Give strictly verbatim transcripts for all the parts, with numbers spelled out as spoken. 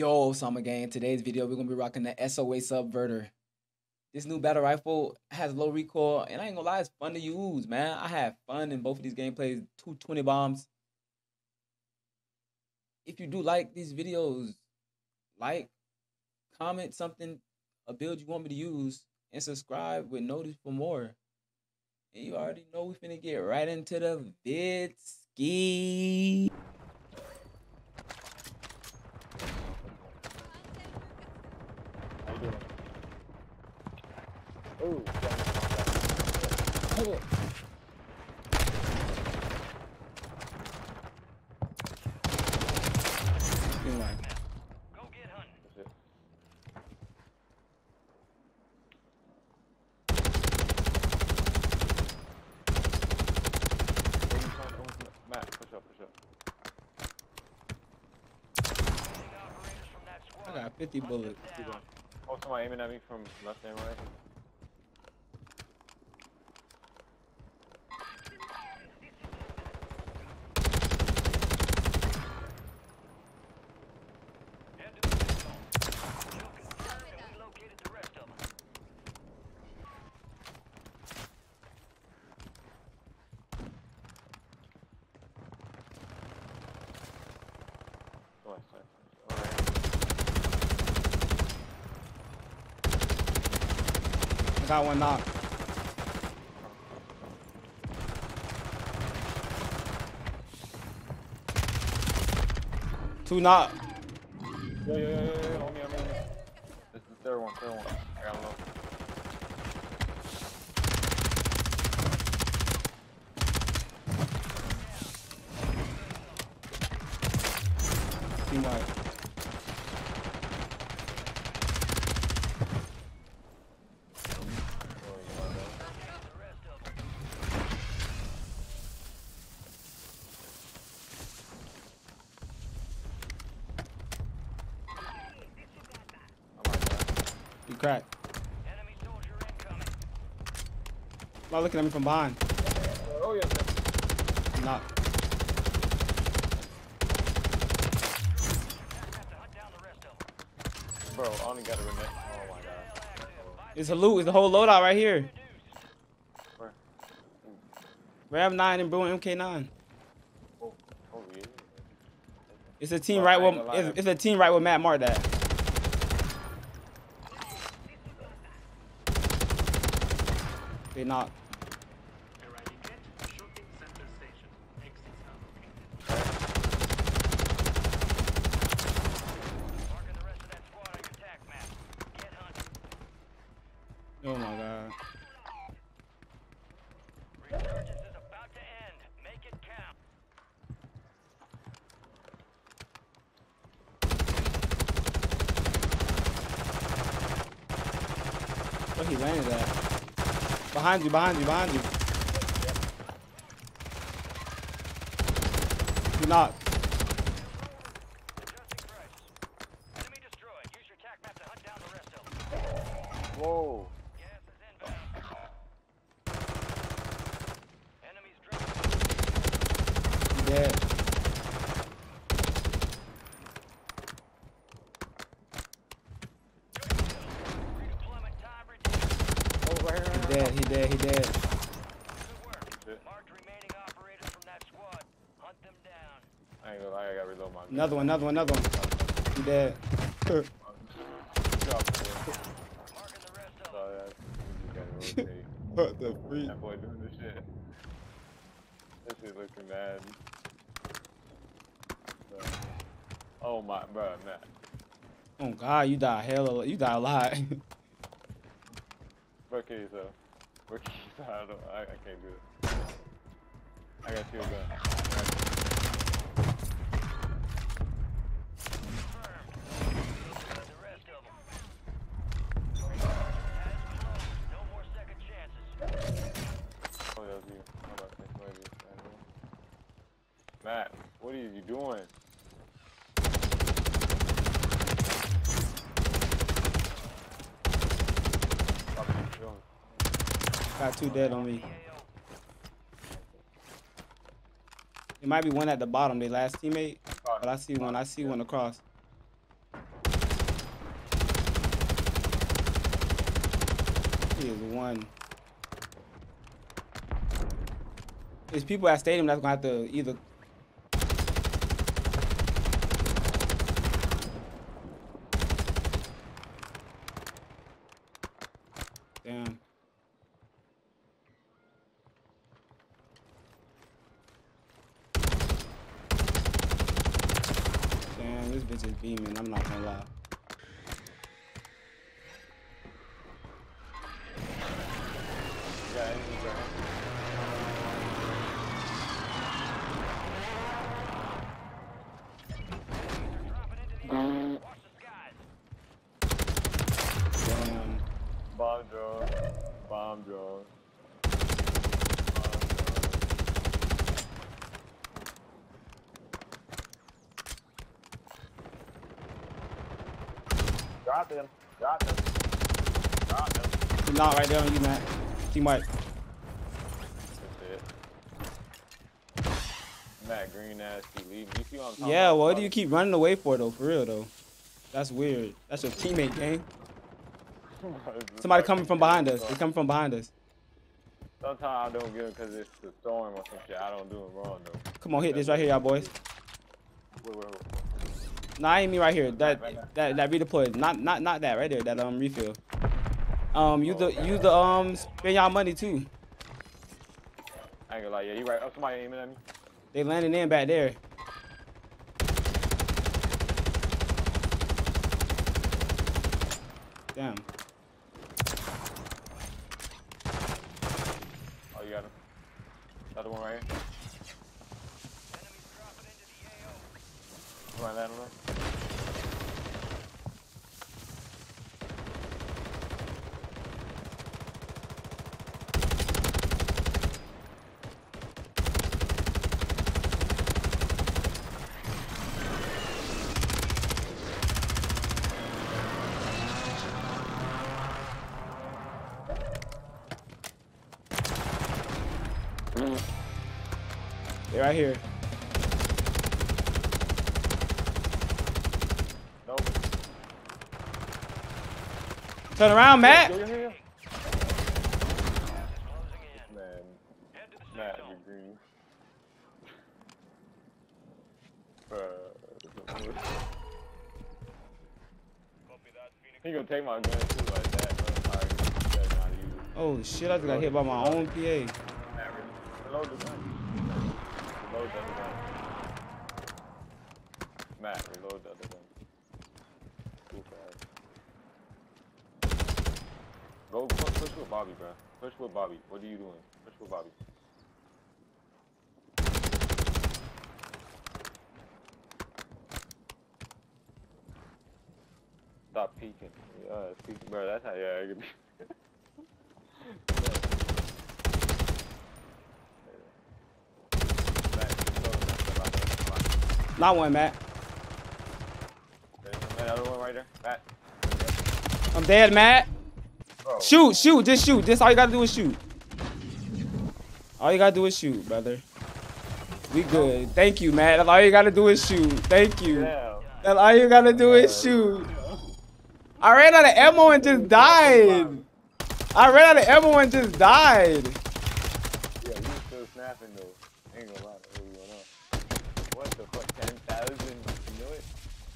Yo, Sama Gang, in today's video, we're going to be rocking the S O A Subverter. This new battle rifle has low recoil, and I ain't going to lie, it's fun to use, man. I had fun in both of these gameplays, two twenty bombs. If you do like these videos, like, comment something, a build you want me to use, and subscribe with notice for more. And you already know we finna get right into the vidski. Oh, oh. Go get hunting. Matt, push up, push up. I got fifty bullets. Oh, someone aiming at me from left and right. Got one knock. Two knock. Yo, yo, yo, yo, yo, on me, on me, on me. This is the third one, third one. I got low. Team white. Crack. Enemy soldier incoming. Not looking at me from behind. Oh, yeah. I'm not. Bro, I only got a remit. Oh, my God. It's a loot. It's the whole loadout right here. Where? Rav nine and Bruin M K nine. Oh, oh, yeah. It's a team, oh, right where it's, it's a team right where Matt marked at. They knocked. Oh my God. Resurgence is about to end. Make it count. Where he landed at? Behind you, behind you, behind you. Do not. Enemy destroyed. Use your tac map to hunt down the rest of them. Whoa. Gas is inbound. Enemies dropped. Dead. He dead, he dead, he dead. Good work. Marked remaining operators from that squad. Hunt them down. I ain't gonna lie, I gotta reload my gun. Another one, another one, another one. He dead. Good job, marking the rest of them. You gotta rotate. What the freak? That boy doing this shit. This shit looking mad. Oh my, bro, man. Oh God, you die hell, you die a lot. Okay, so. Okay, so I, don't, I, I can't do it. I got two guns. Confirmed. The rest of them. No more second chances. Oh, that was you. How about this? What are you trying to do? Matt, what are you doing? Got two dead on me. It might be one at the bottom, their last teammate. But I see one. I see one across. actually is one. There's people at stadium that's gonna have to either. Damn. Damn, this bitch is beaming. I'm not gonna lie. Drop him. Drop him. Drop him. He's not right there on you, man. Team Mike. That's it. That green ass keep leaving. You see what I'm talking yeah, about? What do you keep running away for, though? For real, though. That's weird. That's your teammate, gang. Somebody coming from behind us. They coming from behind us. Sometimes I don't get it because it's the storm or some shit. I don't do it wrong, though. Come on, hit this right here, y'all boys. Wait, wait, wait. No, I ain't mean right here. That right, right, that that redeployed. Not not not that right there. That um refill. Um, use the use the um spend y'all money too. I ain't gonna lie, yeah, you right. Oh, somebody aiming at me. They landing in back there. Damn. Oh, you got him. Another one right here. Come on, land on him. They're right here. Nope. Turn around, Matt. Matt, you're green. He gonna take my gun too like that, bro. Oh shit! I just got hit by my own P A. Reload the other gun. Matt, reload the other gun. Too fast. Go push, push with Bobby, bro. Push with Bobby. What are you doing? Push with Bobby. Stop peeking. Yeah, peeking, bro. That's how yeah, it could be. Not one, Matt. Another one right there, Matt. I'm dead, Matt. Bro. Shoot, shoot, just shoot. Just all you gotta do is shoot. All you gotta do is shoot, brother. We good. Thank you, Matt. All you gotta do is shoot. Thank you. That's all you gotta do is shoot. I ran out of ammo and just died. I ran out of ammo and just died. Yeah, you still snapping though. Ain't gonna lie. What the fuck, ten thousand? You know it?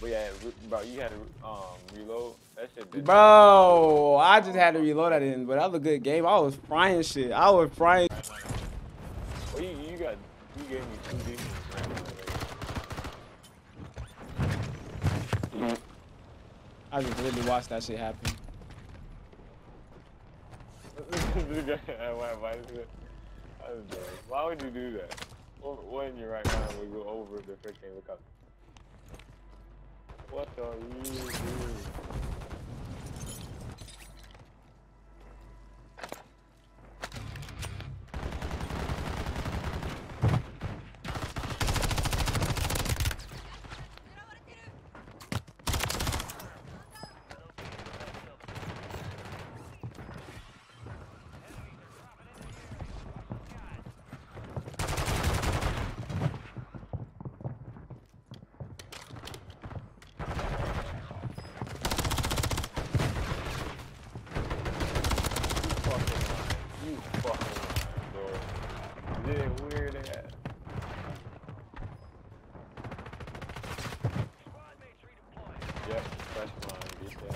But yeah, bro, you had to um, reload. That shit did. Bro, I just had to reload that in, but that was a good game. I was frying shit. I was frying. Well, you, you got, you gave me two decent rounds. I just literally watched that shit happen. Why would you do that? When you're right now, we go over the freaking look up. What are you doing? Press mine,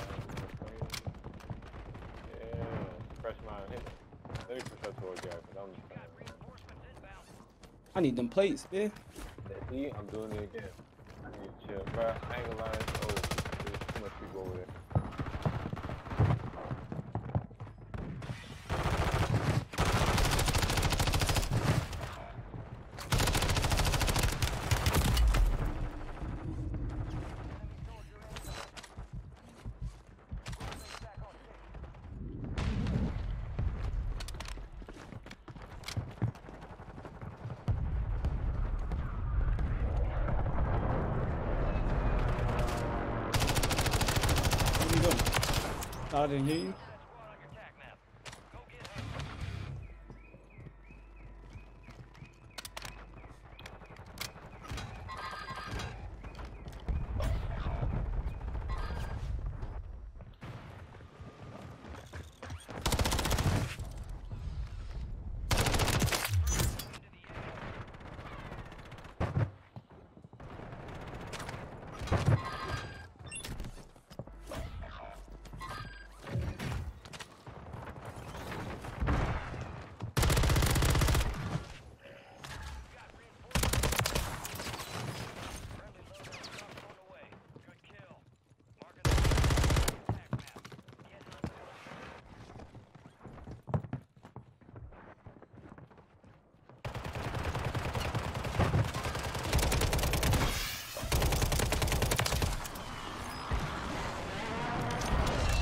get down. Yeah, press mine. Hit. Let me push up towards Jack, because I'm just trying to... I need them plates, man. See, I'm doing it again. I need to chill. Bro, I ain't gonna lie. Oh, there's too much people over there. I didn't hear you.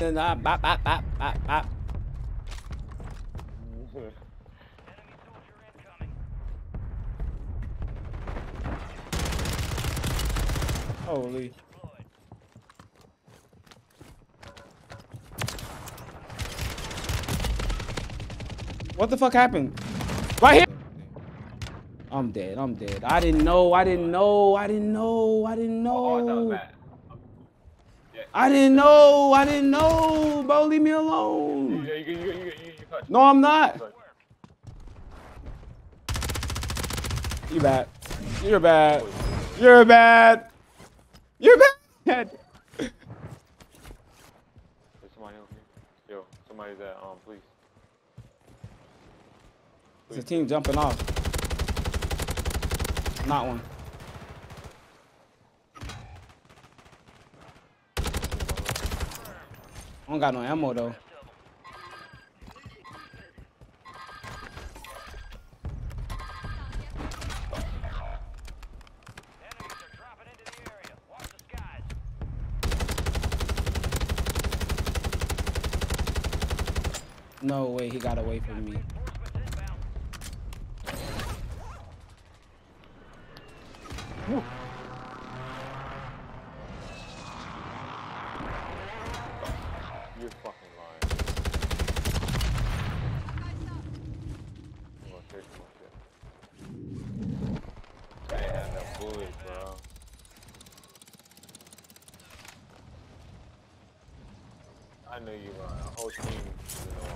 And I bop, bop, bop, bop, bop. Holy. What the fuck happened? Right here. I'm dead. I'm dead. I didn't know. I didn't know. I didn't know. I didn't know. I didn't know, I didn't know, bro, leave me alone. Yeah, you, you, you, you, you no, I'm not. You bad. You're bad. You're bad. You're bad. There's somebody over here. Yo, somebody's at, um, please. There's a team jumping off. Not one. I don't got no ammo though. No way, he got away from me. Whew. You're fucking lying. Okay, okay. Damn, that bullet, bro. I know you lying. The whole team is lying.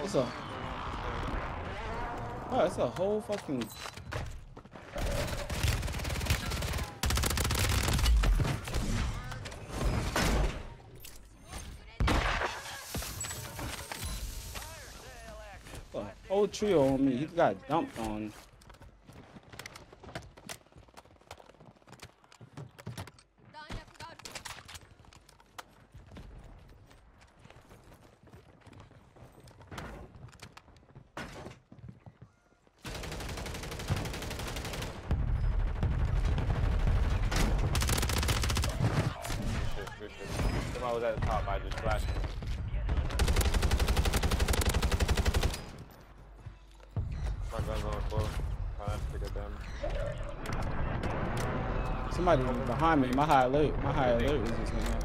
What's up? Oh, that's a whole fucking... Old trio on me, he got dumped on. Somebody was at the top, I just flashed him. Somebody behind me, my high alert, my high alert is just going on.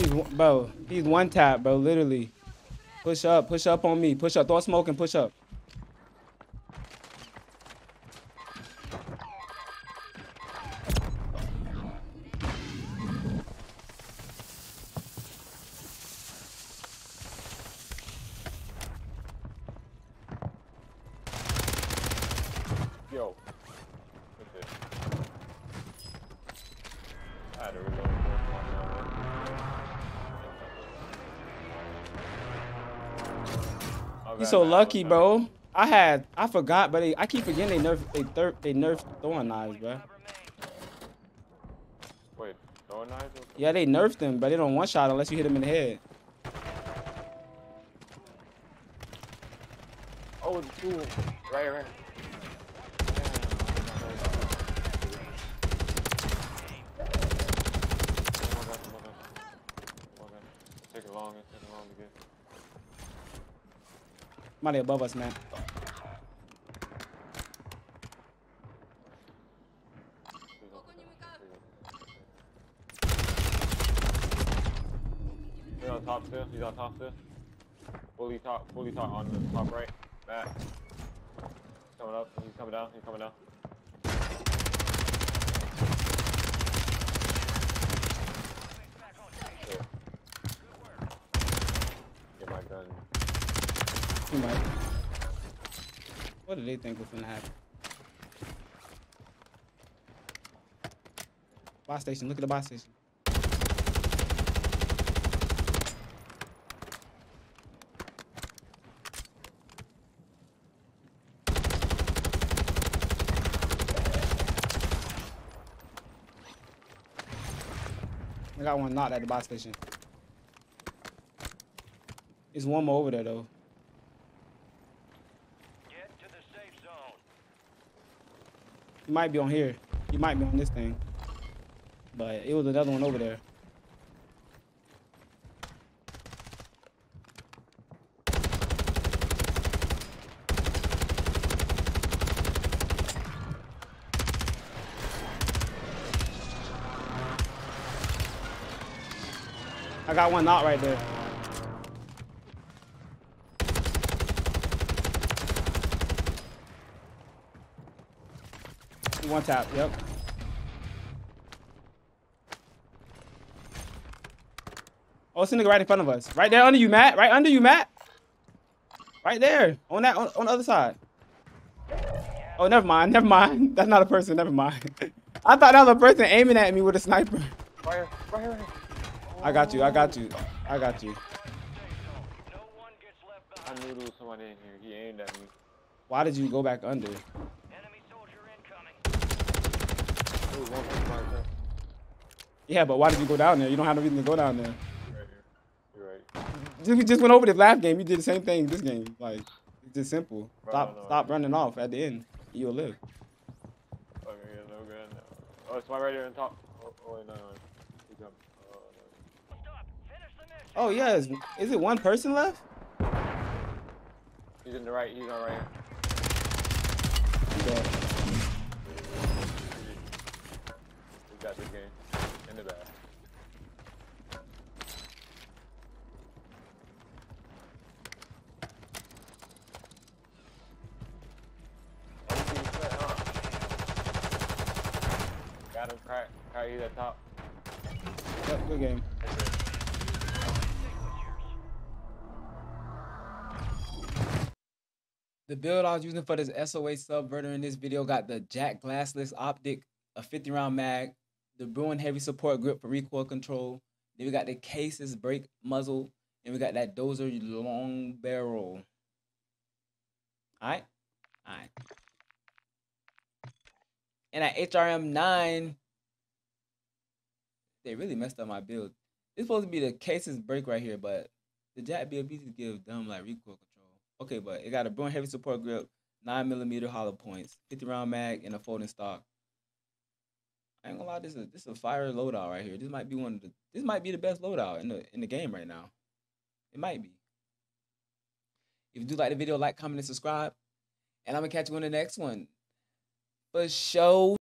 He's, bro, he's one tap, bro, literally. Push up, push up on me. Push up, throw smoke and push up. Yo. I had to reload. You so lucky, bro. I had, I forgot, but they, I keep forgetting they nerf, they nerf, they nerf throwing knives, bro. Wait, throwing knives? Yeah, they nerfed them, but they don't one shot unless you hit them in the head. Oh, it's a dude right around. Somebody above us, man. He's on top still. He's on top still. Fully top. Fully top on the top right. Back. He's coming up. He's coming down. He's coming down. Get my gun. He might. What did they think was gonna happen? Buy station, look at the buy station. I got one knocked at the buy station. There's one more over there though. He might be on here. He might be on this thing. But it was another one over there. I got one knocked right there. One tap, yep. Oh, it's a nigga right in front of us. Right there under you, Matt. Right under you, Matt. Right there. On that, on, on the other side. Oh, never mind. Never mind. That's not a person. Never mind. I thought that was a person aiming at me with a sniper. Right here. Right here. Oh. I got you. I got you. I got you. I knew there was someone in here. He aimed at me. Why did you go back under? Yeah, but why did you go down there? You don't have no reason to go down there. You're right here. You're right. We just went over this last game. You did the same thing this game. Like, it's just simple. Stop, no, no, stop no. running off at the end. You'll live. Okay, yeah, no good. Oh, it's one right here on top. Oh, oh wait, no, no. He jumped. Oh, no. Oh yeah, is, is it one person left? He's in the right. He's on right here. Yeah. Got this game in the back. Got him cracked. Crack you at top. Yep, good game. The build I was using for this S O A Subverter in this video got the Jack Glassless Optic, a fifty round mag, the Bruin Heavy Support Grip for recoil control. Then we got the K-Sys Brake muzzle. And we got that Dozer Long Barrel. All right? All right. And at H R M nine, they really messed up my build. It's supposed to be the K-Sys Brake right here, but the Jack B F B give dumb like recoil control. Okay, but it got a Bruin Heavy Support Grip, nine millimeter hollow points, fifty round mag, and a folding stock. I ain't gonna lie, this is this is a fire loadout right here. This might be one of the this might be the best loadout in the in the game right now. It might be. If you do like the video, like, comment, and subscribe. And I'm gonna catch you on the next one. For show.